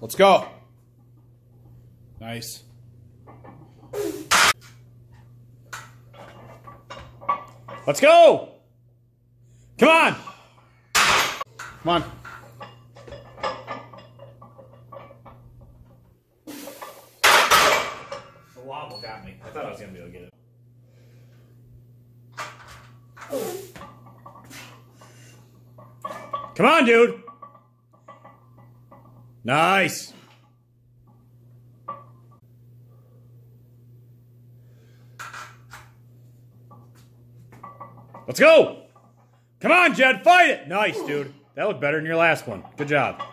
Let's go. Nice. Let's go. Come on. Come on. The wobble got me. I thought I was going to be able to get it. Come on, dude. Nice. Let's go. Come on, Jed, fight it. Nice, dude. That looked better than your last one. Good job.